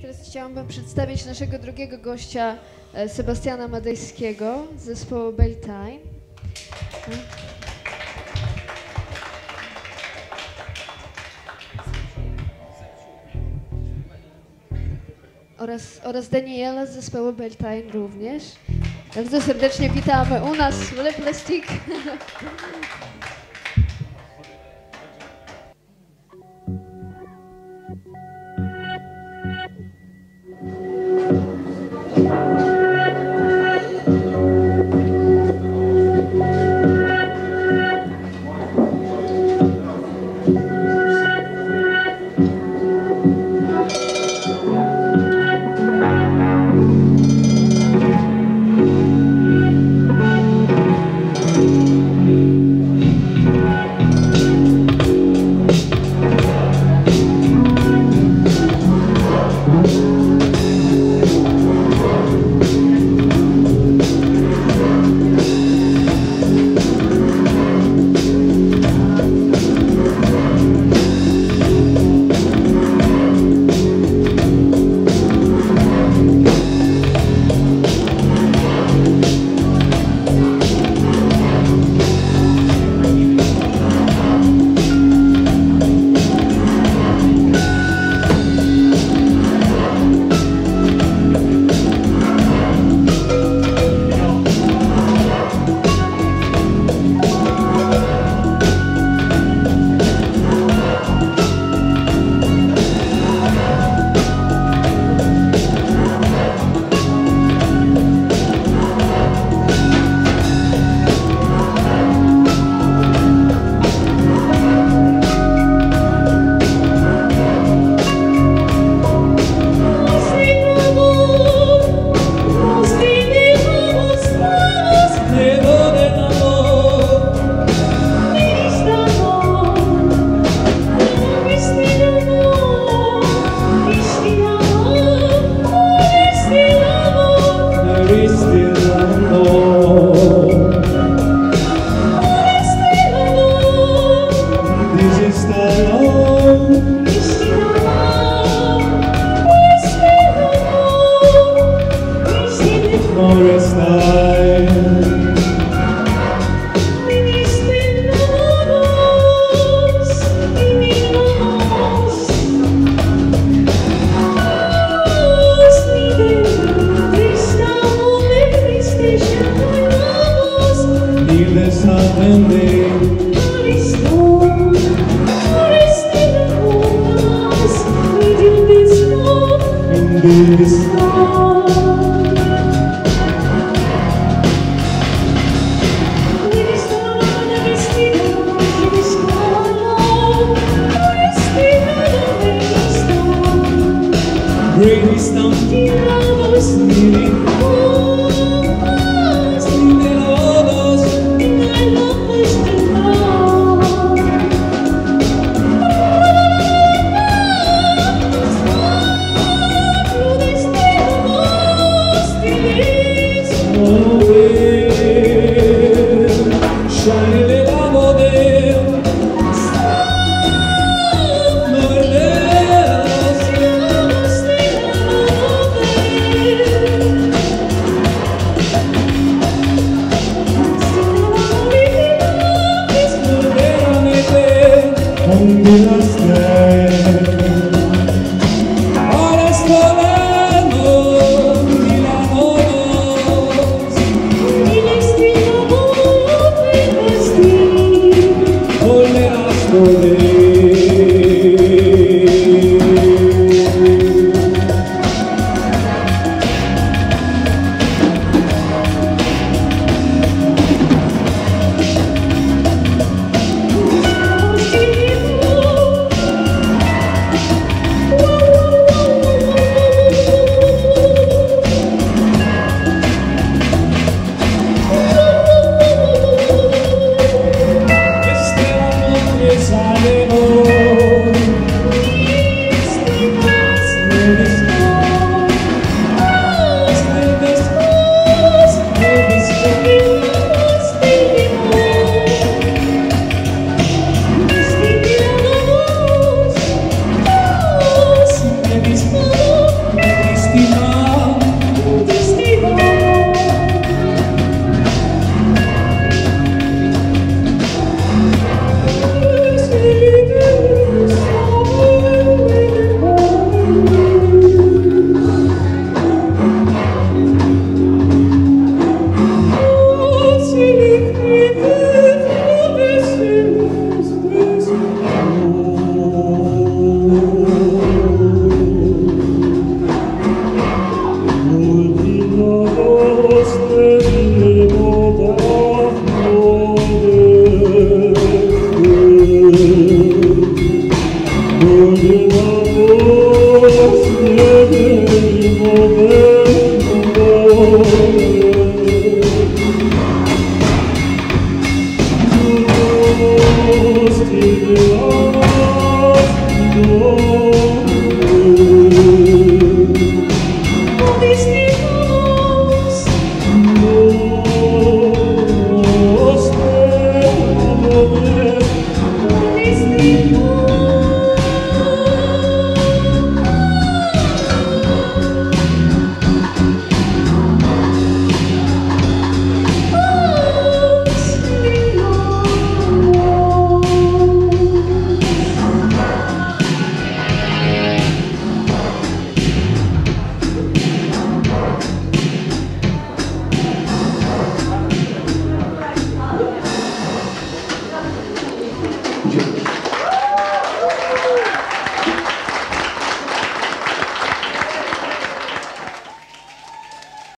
Teraz chciałabym przedstawić naszego drugiego gościa, Sebastiana Madejskiego z zespołu Beltime. Oraz Daniela z zespołu Beltime również. Bardzo serdecznie witamy u nas w Leplastik. Great is the love of us,